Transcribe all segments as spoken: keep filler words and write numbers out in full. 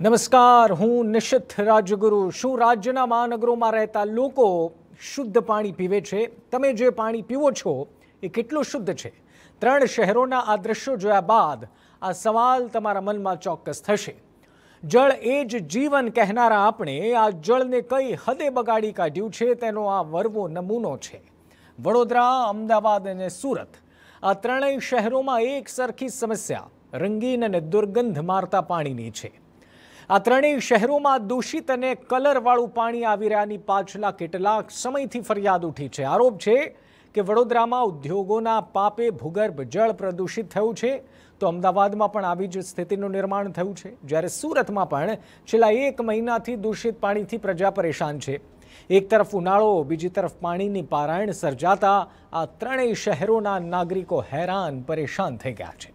નમસ્કાર, હું નિશિત રાજગુરુ. શું રાજ્યના મહાનગરોમાં રહેતા લોકો શુદ્ધ પાણી પીવે છે? તમે જે પાણી પીવો છો એ કેટલું શુદ્ધ છે? ત્રણ શહેરોના આ દ્રશ્યો જોયા બાદ આ સવાલ તમારા મનમાં ચોક્કસ થશે. જળ એ જ જીવન કહેનારા આપણે આ જળને કઈ હદે બગાડી કાઢ્યું છે તેનો આ વરવો નમૂનો છે. વડોદરા, અમદાવાદ અને સુરત આ ત્રણેય શહેરોમાં એક સરખી સમસ્યા રંગીન અને દુર્ગંધ મારતા પાણીની છે. આ ત્રણેય શહેરોમાં દૂષિત અને કલરવાળું પાણી આવી રહ્યાની પાછલા કેટલાક સમયથી ફરિયાદ ઉઠી છે. આરોપ છે કે વડોદરામાં ઉદ્યોગોના પાપે ભૂગર્ભ જળ પ્રદૂષિત થયું છે, તો અમદાવાદમાં પણ આવી જ સ્થિતિનું નિર્માણ થયું છે. જ્યારે સુરતમાં પણ છેલ્લા એક મહિનાથી દૂષિત પાણીથી પ્રજા પરેશાન છે. એક તરફ ઉનાળો, બીજી તરફ પાણીની પારાયણ સર્જાતા આ ત્રણેય શહેરોના નાગરિકો હેરાન પરેશાન થઈ ગયા છે.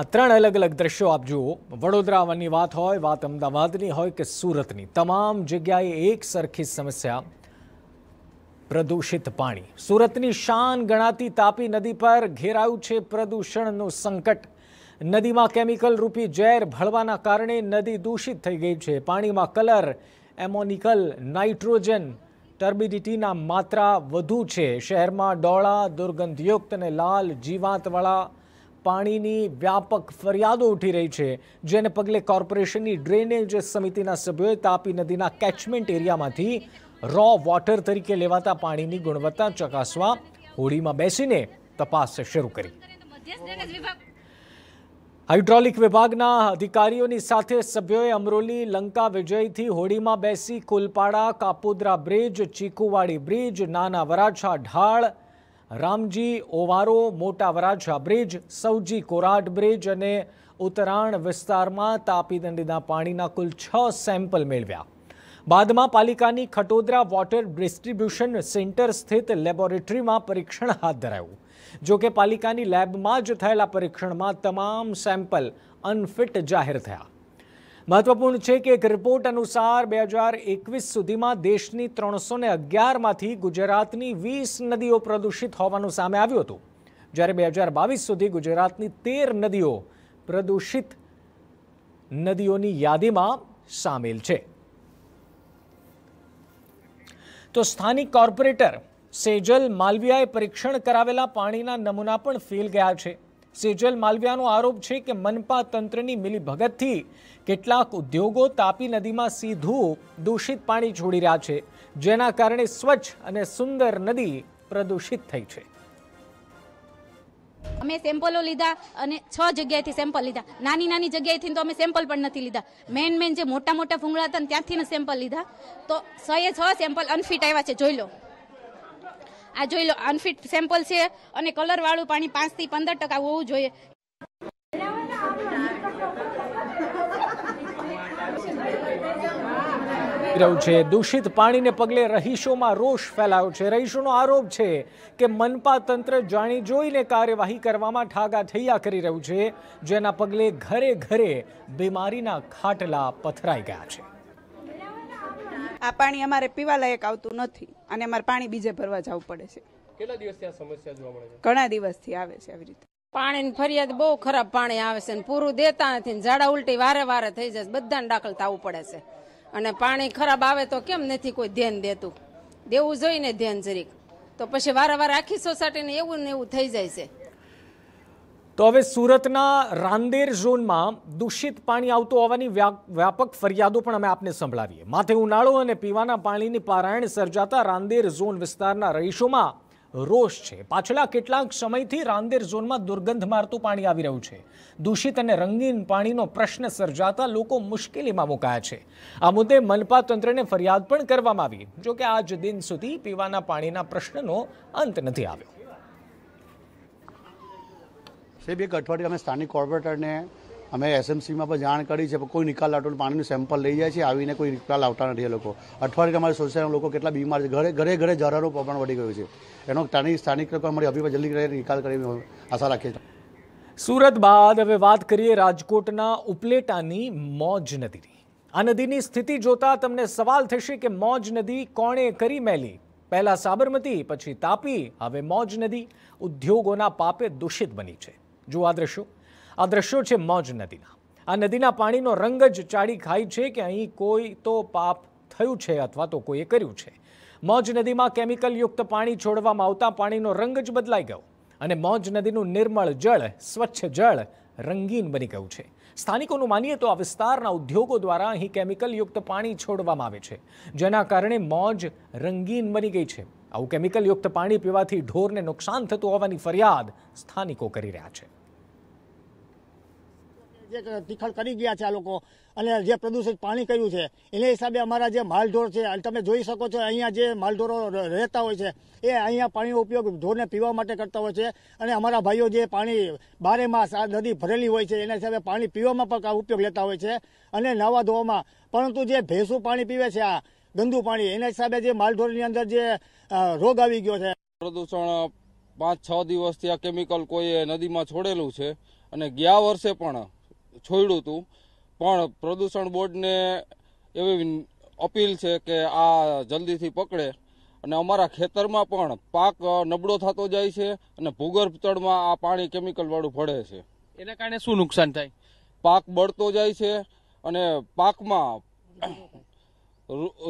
આ ત્રણ અલગ અલગ દ્રશ્યો આપ જુઓ. વડોદરાની વાત હોય, વાત અમદાવાદની હોય કે સુરતની, તમામ જગ્યાએ એક સરખી સમસ્યા પ્રદૂષિત પાણી. સુરતની શાન ગણાતી તાપી નદી પર ઘેરાયું છે પ્રદૂષણનું સંકટ. નદીમાં કેમિકલ રૂપી ઝેર ભળવાના કારણે નદી દૂષિત થઈ ગઈ છે. પાણીમાં કલર, એમોનિકલ નાઇટ્રોજન, ટર્બિડિટીના માત્રા વધુ છે. શહેરમાં ડોળા, દુર્ગંધયુક્ત અને લાલ જીવાતવાળા પાણીની વ્યાપક ફરિયાદો ઉઠી રહી છે, જેને પગલે કોર્પોરેશનની ડ્રેનેજ સમિતિના સભ્યોએ તાપી નદીના કેચમેન્ટ એરિયામાંથી રો વોટર તરીકે લેવાતા પાણીની ગુણવત્તા ચકાસવા હોડીમાં બેસીને તપાસ શરૂ કરી. હાઇડ્રોલિક વિભાગના અધિકારીઓની સાથે સભ્યોએ અમરોલી, લંકા વિજયથી હોડીમાં બેસી કોલપાડા, કાપોદ્રા બ્રિજ, ચીકુવાડી બ્રિજ, નાના વરાછા ઢાળ, રામજી, ઓવારો, મોટા વરાછા બ્રિજ, સૌજી, કોરાડ બ્રિજ અને ઉત્તરાણ વિસ્તારમાં તાપી નદીના પાણીના કુલ છ સેમ્પલ મેળવ્યા. બાદમાં પાલિકાની ખટોદરા વોટર ડિસ્ટ્રીબ્યુશન સેન્ટર સ્થિત લેબોરેટરીમાં પરીક્ષણ હાથ ધરાયું. જોકે પાલિકાની લેબમાં જ થયેલા પરીક્ષણમાં તમામ સેમ્પલ અનફિટ જાહેર થયા. મહત્વપૂર્ણ છે કે એક રિપોર્ટ અનુસાર બે હજાર એકવીસ સુધીમાં દેશની ત્રણસો ને અગિયારમાંથી ગુજરાતની વીસ નદીઓ પ્રદૂષિત હોવાનું સામે આવ્યું હતું. જ્યારે બે હજાર બાવીસ સુધી ગુજરાતની તેર નદીઓ પ્રદૂષિત નદીઓની યાદીમાં સામેલ છે. તો સ્થાનિક કોર્પોરેટર સેજલ માલવિયાએ પરીક્ષણ કરાવેલા પાણીના નમૂના પણ ફેલ ગયા છે. સેજલ માલવિયાનો આરોપ છે કે મનપા તંત્રની મિલીભગતથી કેટલાક ઉદ્યોગો તાપી નદીમાં સીધું દૂષિત પાણી છોડી રહ્યા છે, જેના કારણે સ્વચ્છ અને સુંદર નદી પ્રદૂષિત થઈ છે. અમે સેમ્પલો લીધા અને છ જગ્યાએથી સેમ્પલ લીધા. નાની નાની જગ્યાએથી તો અમે સેમ્પલ પણ નથી લીધા. મેન મેન જે મોટા મોટા ભૂંગળા હતા ત્યાંથી સેમ્પલ લીધા, તો છ એ છ સેમ્પલ અનફિટ આવ્યા છે. જોઈ લો, આ જોઈ લો, અનફિટ સેમ્પલ છે. અને કલર વાળું પાણી પાંચ થી પંદર ટકા હોવું જોઈએ. દૂષિત પાણીને પગલે રહીશોમાં રોષ ફેલાયો છે. રહીશોનો આરોપ છે કે મનપા તંત્ર જાણી જોઈને કાર્યવાહી કરવામાં ઠાગાઠૈયા કરી રહ્યું છે, જેના પગલે ઘરે ઘરે બીમારીના ખાટલા પથરાઈ ગયા છે. આ પાણી અમારે પીવા લાયક આવતું નથી અને અમારે પાણી બીજે ભરવા જવું પડે છે. કેટલા દિવસથી આ સમસ્યા જોવા મળે છે? ઘણા દિવસથી આવે છે આવી રીતે પાણીની ફરિયાદ. બહુ ખરાબ પાણી આવે છે ને પૂરું દેતા નથી ને ઝાડા ઉલટી વારે વારે થઈ જાય છે. બધાને દાખલ થવું પડે છે. અને પાણી ખરાબ આવે તો કેમ નથી કોઈ ધ્યાન દેતું? દેવું જોઈએ ને ધ્યાન જરીક, તો પછી વારંવાર આખી સોસાયટીને એવું ને એવું થઈ જાય છે. તો હવે સુરતના રાંદેર ઝોનમાં દૂષિત પાણી આવતું હોવાની વ્યાપક ફરિયાદો પણ અમે આપને સંભળાવીએ. માથે ઉનાળો અને પીવાના પાણીની પારાયણ સર્જાતા રાંદેર ઝોન વિસ્તારના રહીશોમાં રોષ છે. પાછલા કેટલાક સમયથી રાંદેર ઝોનમાં દુર્ગંધ મારતું પાણી આવી રહ્યું છે. દૂષિત અને રંગીન પાણીનો પ્રશ્ન સર્જાતા લોકો મુશ્કેલીમાં મુકાયા છે. આ મુદ્દે મનપા તંત્રને ફરિયાદ પણ કરવામાં આવી. જોકે આજ દિન સુધી પીવાના પાણીના પ્રશ્નનો અંત નથી આવ્યો. સાહેબ, એક અઠવાડિયે અમે સ્થાનિક કોર્પોરેટરને અમે એસએમસીમાં પણ જાણ કરી છે, પણ કોઈ નિકાલ લાવતું પાણીનું સેમ્પલ લઈ જાય છે, આવીને કોઈ નિકાલ લાવતા નથી એ લોકો. અઠવાડિયે અમારી સોસાયટીના લોકો કેટલા બીમાર છે, ઘરે ઘરે ઘરે ઝારાનું પ્રમાણ વધી ગયું છે. એનો સ્થાનિક લોકો અમારી અભિપ્રાય જલ્દી નિકાલ કરી આશા રાખીએ છીએ. સુરત બાદ હવે વાત કરીએ રાજકોટના ઉપલેટાની મૌજ નદીની. આ નદીની સ્થિતિ જોતા તમને સવાલ થશે કે મૌજ નદી કોણે કરી મેલી? પહેલા સાબરમતી, પછી તાપી, હવે મૌજ નદી ઉદ્યોગોના પાપે દૂષિત બની છે. જો આ દ્રશ્યો આ દ્રશ્યો છે મૌજ નદીના. આ નદીના પાણીનો રંગ જ ચાડી ખાઈ છે કે અહીં કોઈ તો પાપ થયું છે અથવા તો કોઈએ કર્યું છે. મૌજ નદીમાં કેમિકલયુક્ત પાણી છોડવામાં આવતા પાણીનો રંગ જ બદલાઈ ગયો અને મૌજ નદીનું નિર્મળ જળ, સ્વચ્છ જળ રંગીન બની ગયું છે. સ્થાનિકોનું માનીએ તો આ વિસ્તારના ઉદ્યોગો દ્વારા અહીં કેમિકલયુક્ત પાણી છોડવામાં આવે છે, જેના કારણે મૌજ રંગીન બની ગઈ છે. આવું કેમિકલયુક્ત પાણી પીવાથી ઢોરને નુકસાન થતું હોવાની ફરિયાદ સ્થાનિકો કરી રહ્યા છે. જે તીખળ કરી ગયા છે આ લોકો અને જે પ્રદૂષિત પાણી કર્યું છે એને હિસાબે અમારા જે માલઢોર છે, તમે જોઈ શકો છો અહીંયા જે માલઢોરો રહેતા હોય છે એ અહીંયા પાણીનો ઉપયોગ ઢોરને પીવા માટે કરતા હોય છે અને અમારા ભાઈઓ જે પાણી બારે માસ આ નદી ભરેલી હોય છે એના હિસાબે પાણી પીવામાં પણ ઉપયોગ લેતા હોય છે અને નાવા ધોવામાં. પરંતુ જે ભેંસું પાણી પીવે છે, આ ગંદુ પાણી, એના હિસાબે જે માલઢોરની અંદર જે રોગ આવી ગયો છે. પ્રદૂષણ પાંચ છ દિવસથી આ કેમિકલ કોઈએ નદીમાં છોડેલું છે અને ગયા વર્ષે પણ છોડ્યું હતું, પણ પ્રદૂષણ બોર્ડને એવી અપીલ છે કે આ જલ્દીથી પકડે. અને અમારા ખેતરમાં પણ પાક નબળો થતો જાય છે અને ભૂગર્ભ તળમાં આ પાણી કેમિકલવાળું ભળે છે. એના કારણે શું નુકસાન થાય? પાક બળતો જાય છે અને પાકમાં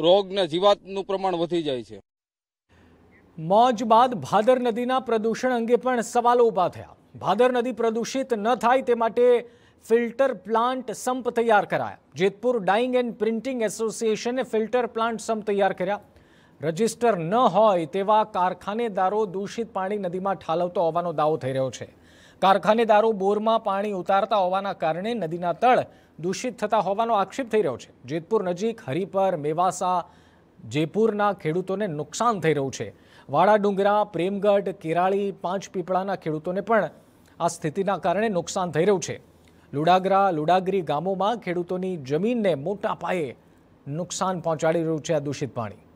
રોગ ને જીવાતનું પ્રમાણ વધી જાય છે. મૌજ બાદ ભાદર નદીના પ્રદૂષણ અંગે પણ સવાલો ઊભા થયા. ભાદર નદી પ્રદૂષિત ન થાય તે માટે ફિલ્ટર પ્લાન્ટ સંપ તૈયાર કરાયા. જેતપુર ડાઇંગ એન્ડ પ્રિન્ટિંગ એસોસિએશને ફિલ્ટર પ્લાન્ટ સંપ તૈયાર કર્યા. રજિસ્ટર ન હોય તેવા કારખાનેદારો દૂષિત પાણી નદીમાં ઠાલવતા હોવાનો દાવો થઈ રહ્યો છે. કારખાનેદારો બોરમાં પાણી ઉતારતા હોવાના કારણે નદીના તળ દૂષિત થતા હોવાનો આક્ષેપ થઈ રહ્યો છે. જેતપુર નજીક હરિપર, મેવાસા, જયપુરના ખેડૂતોને નુકસાન થઈ રહ્યું છે. વાડા, ડુંગરા, પ્રેમગઢ, કેરાળી, પાંચ પીપળાના ખેડૂતોને પણ આ સ્થિતિના કારણે નુકસાન થઈ રહ્યું છે. લુડાગરા, લુડાગરી ગામોમાં ખેડૂતોની જમીનને મોટા પાયે નુકસાન પહોંચાડી રહ્યું છે આ દૂષિત પાણી.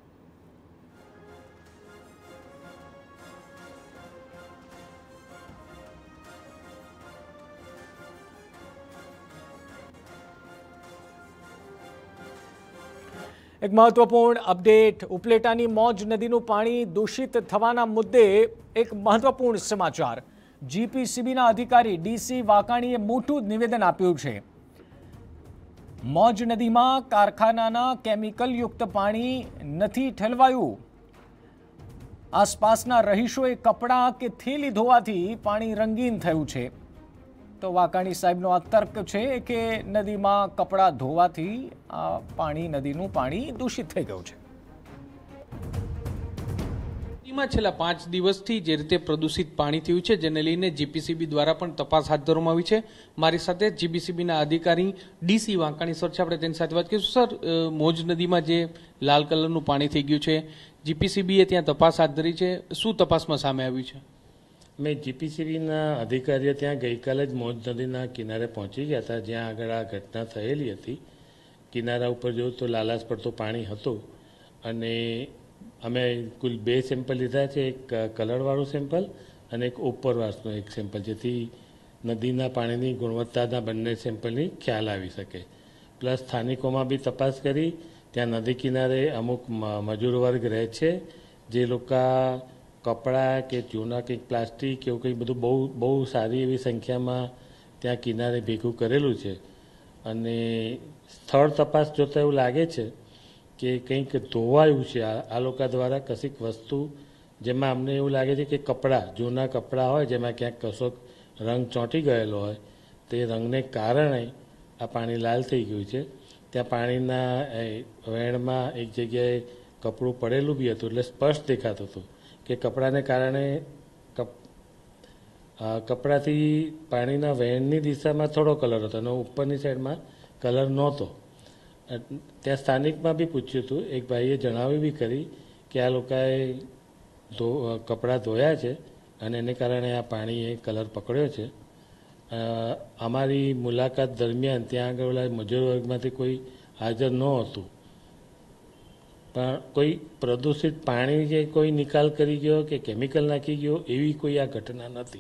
એક મહત્વપૂર્ણ અપડેટ. ઉપલેટાની મૌજ નદીનું પાણી દૂષિત થવાના મુદ્દે એક મહત્વપૂર્ણ સમાચાર. જીપીસીબીના અધિકારી ડીસી વાકાણીએ મોટું નિવેદન આપ્યું છે. મૌજ નદીમાં કારખાનાના કેમિકલયુક્ત પાણી નથી ઠલવાયું. આસપાસના રહીશોએ કપડાં કે થેલી ધોવાથી પાણી રંગીન થયું છે. તો વાકાણી સાહેબનો આ તર્ક છે કે નદીમાં કપડાં ધોવાથી આ પાણી, નદીનું પાણી દૂષિત થઈ ગયું છે. છેલ્લા પાંચ દિવસથી જે રીતે પ્રદૂષિત પાણી થયું છે જેને લઈને જીપીસીબી દ્વારા પણ તપાસ હાથ ધરવામાં આવી છે. મારી સાથે જીપીસીબીના અધિકારી ડીસી વાંકાણી સર છે, આપણે તેની સાથે વાત કરીશું. સર, મૌજ નદીમાં જે લાલ કલરનું પાણી થઈ ગયું છે, જીપીસીબીએ ત્યાં તપાસ હાથ ધરી છે, શું તપાસમાં સામે આવ્યું છે? મેં જીપીસીબીના અધિકારીઓ ત્યાં ગઈકાલે જ મૌજ નદીના કિનારે પહોંચી ગયા હતા જ્યાં આગળ આ ઘટના થયેલી હતી. કિનારા ઉપર જોયું તો લાલાશ પડતું પાણી હતું અને અમે કુલ બે સેમ્પલ લીધા છે, એક કલરવાળું સેમ્પલ અને એક ઉપરવાસનું એક સેમ્પલ, જેથી નદીના પાણીની ગુણવત્તાના બંને સેમ્પલની ખ્યાલ આવી શકે. પ્લસ સ્થાનિકોમાં બી તપાસ કરી. ત્યાં નદી કિનારે અમુક મજૂર વર્ગ રહે છે જે લોકો કપડાં કે જૂના કંઈક પ્લાસ્ટિક એવું કંઈક બધું બહુ બહુ સારી એવી સંખ્યામાં ત્યાં કિનારે ભેગું કરેલું છે અને સ્થળ તપાસ જોતાં એવું લાગે છે કે કંઈક ધોવાયું છે આ લોકો દ્વારા, કશીક વસ્તુ જેમાં અમને એવું લાગે છે કે કપડાં, જૂના કપડાં હોય જેમાં ક્યાંક કશોક રંગ ચોંટી ગયેલો હોય, તે રંગને કારણે આ પાણી લાલ થઈ ગયું છે. ત્યાં પાણીના વહેણમાં એક જગ્યાએ કપડું પડેલું બી હતું એટલે સ્પષ્ટ દેખાતું હતું કે કપડાને કારણે કપડાથી પાણીના વહેણની દિશામાં થોડો કલર હતો અને ઉપરની સાઈડમાં કલર નહોતો. ત્યાં સ્થાનિકમાં બી પૂછ્યું હતું, એક ભાઈએ જણાવ્યું બી કરી કે આ લોકોએ કપડાં ધોયા છે અને એને કારણે આ પાણીએ કલર પકડ્યો છે. અમારી મુલાકાત દરમિયાન ત્યાં આગળ મજૂર વર્ગમાંથી કોઈ હાજર ન હતું, પણ કોઈ પ્રદૂષિત પાણી જે કોઈ નિકાલ કરી ગયો કે કેમિકલ નાખી ગયો એવી કોઈ આ ઘટના નથી.